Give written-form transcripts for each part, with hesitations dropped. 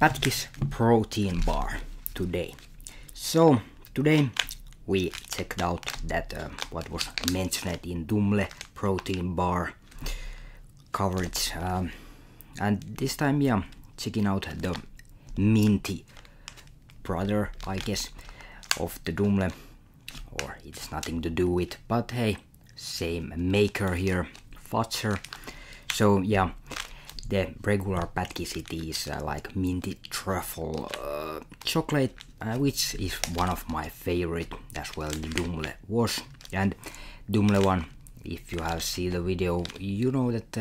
Pätkis protein bar today. So today we checked out that what was mentioned in Dumle protein bar coverage, and this time, yeah, checking out the minty brother, I guess, of the Dumle, or it's nothing to do with, but hey, same maker here, Fazer. So yeah, the regular Pätkis is like minty truffle chocolate, which is one of my favorite as well. The Dumle was, and Dumle one, if you have seen the video, you know that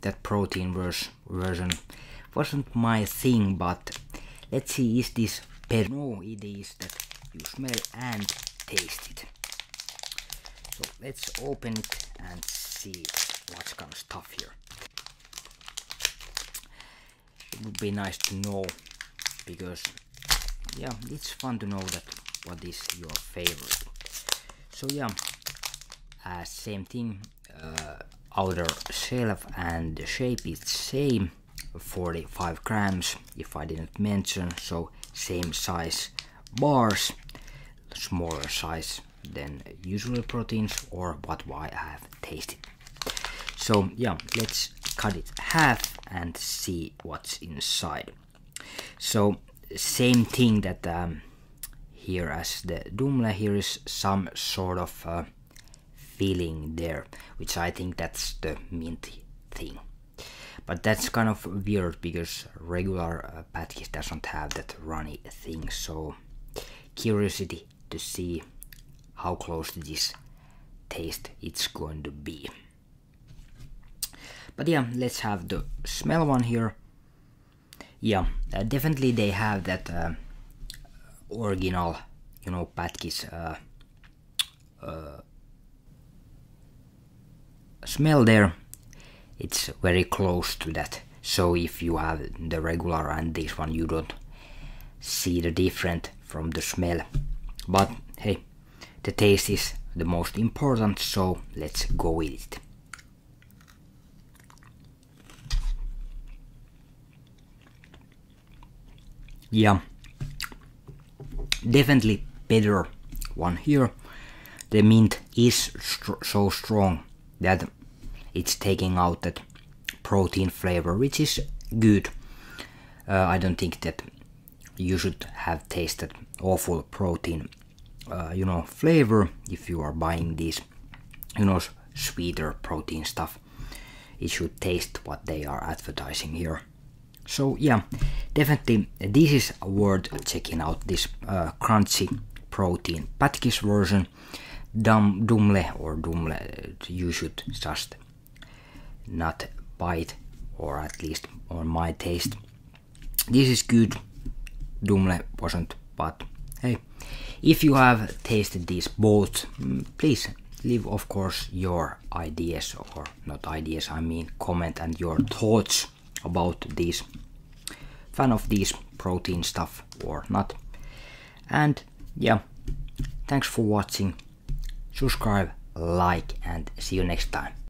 that protein version wasn't my thing, but let's see, is this better? No, it is that you smell and taste it. So let's open it and see what kind of stuff here. It would be nice to know, because yeah, it's fun to know that what is your favorite. So yeah, same thing, outer shelf and the shape is same, 45 grams if I didn't mention, so same size bars, smaller size than usual proteins or what I have tasted. So yeah, let's cut it half and see what's inside. So same thing that here as the Dumle, here is some sort of filling there, which I think that's the minty thing. But that's kind of weird, because regular Pätkis doesn't have that runny thing, so curiosity to see how close to this taste it's going to be. But yeah, let's have the smell one here. Yeah, definitely they have that original, you know, Pätkis smell there. It's very close to that. So if you have the regular and this one, you don't see the difference from the smell. But hey, the taste is the most important, so let's go with it. Yeah, definitely better one here. The mint is so strong that it's taking out that protein flavor, which is good. I don't think that you should have tasted awful protein, you know, flavor if you are buying these, you know, sweeter protein stuff. It should taste what they are advertising here. So yeah, definitely this is worth checking out, this crunchy protein Pätkis version. Dumle or Dumle, you should just not buy it, or at least on my taste. This is good, Dumle wasn't, but hey, if you have tasted these both, please leave, of course, your ideas, or not ideas, I mean comment and your thoughts about these, fan of these protein stuff or not. And yeah, thanks for watching, subscribe, like, and see you next time.